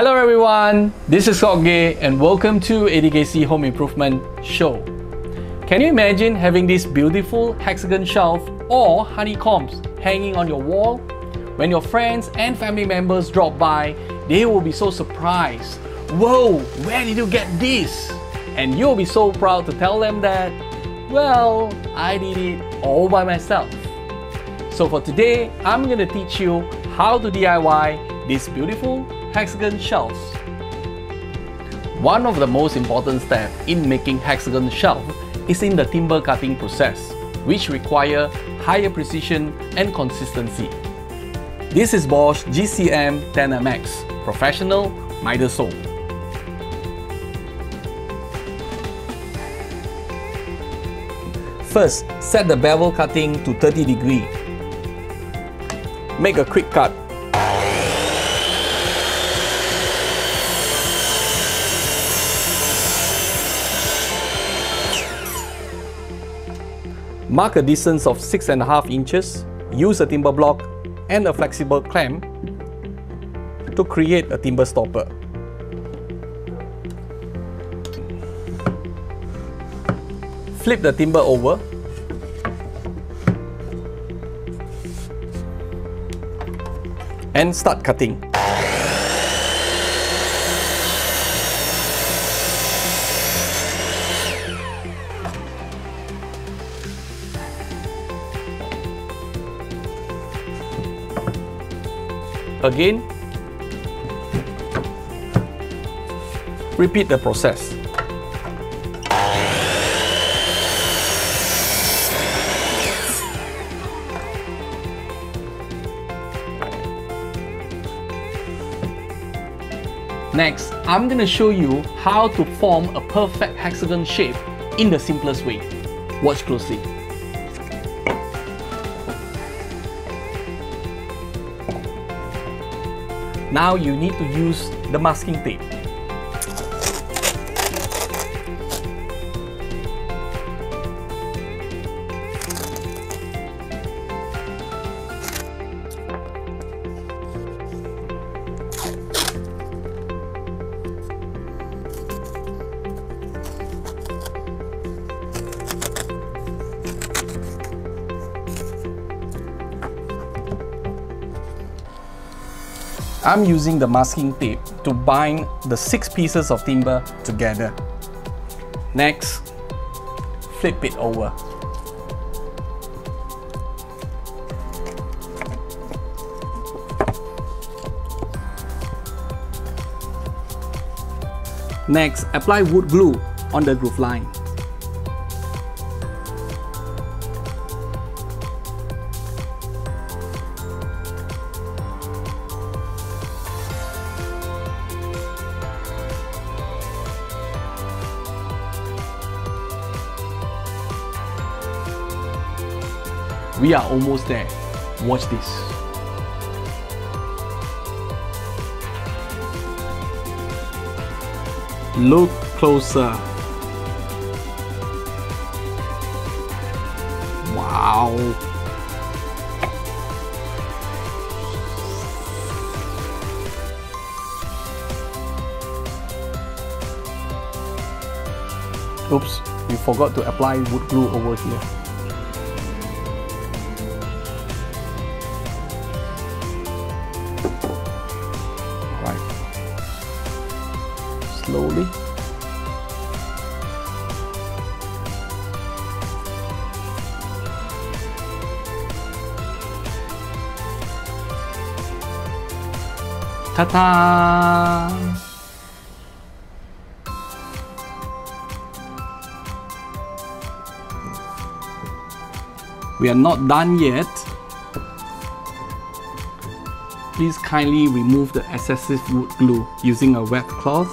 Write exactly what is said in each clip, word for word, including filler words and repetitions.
Hello everyone, this is Kogei and welcome to A D K C Home Improvement Show. Can you imagine having this beautiful hexagon shelf or honeycombs hanging on your wall? When your friends and family members drop by, they will be so surprised. Whoa, where did you get this? And you'll be so proud to tell them that, well, I did it all by myself. So for today, I'm gonna teach you how to D I Y this beautiful hexagon shelves. One of the most important steps in making hexagon shelf is in the timber cutting process, which require higher precision and consistency. This is Bosch G C M ten M X Professional Miter Saw. First, set the bevel cutting to thirty degrees. Make a quick cut. Mark a distance of six and a half inches, use a timber block and a flexible clamp to create a timber stopper. Flip the timber over. And start cutting. Again, repeat the process. Next, I'm gonna show you how to form a perfect hexagon shape in the simplest way. Watch closely. Now you need to use the masking tape. I'm using the masking tape to bind the six pieces of timber together. Next, flip it over. Next, apply wood glue on the groove line. We are almost there. Watch this. Look closer. Wow. Oops, we forgot to apply wood glue over here. Slowly. Ta-da! We are not done yet. Please kindly remove the excessive wood glue using a wet cloth.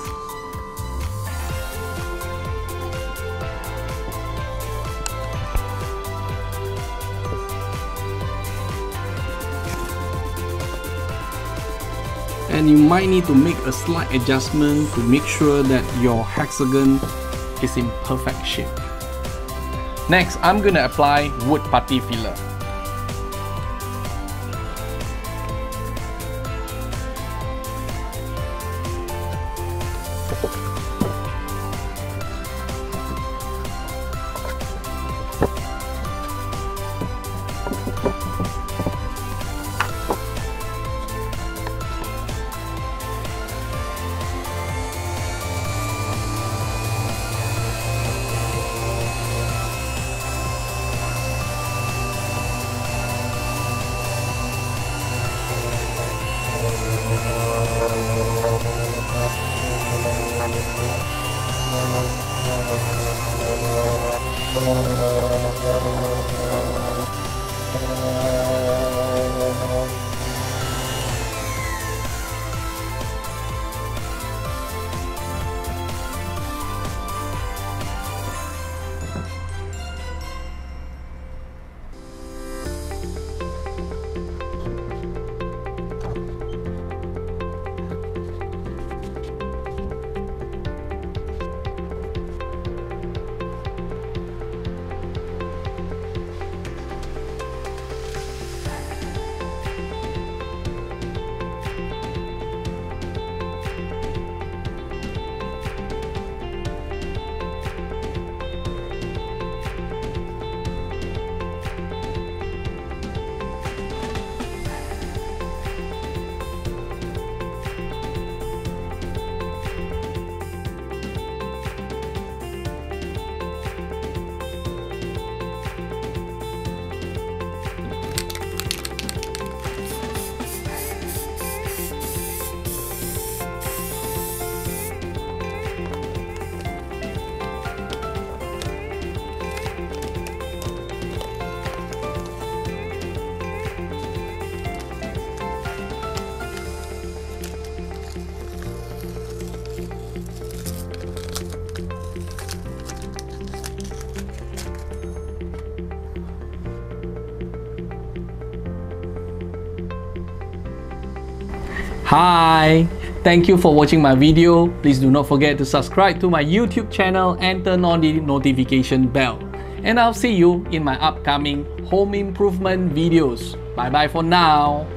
And you might need to make a slight adjustment to make sure that your hexagon is in perfect shape. Next, I'm gonna apply wood putty filler. Hi, thank you for watching my video. Please do not forget to subscribe to my YouTube channel and turn on the notification bell. And I'll see you in my upcoming home improvement videos. Bye bye for now.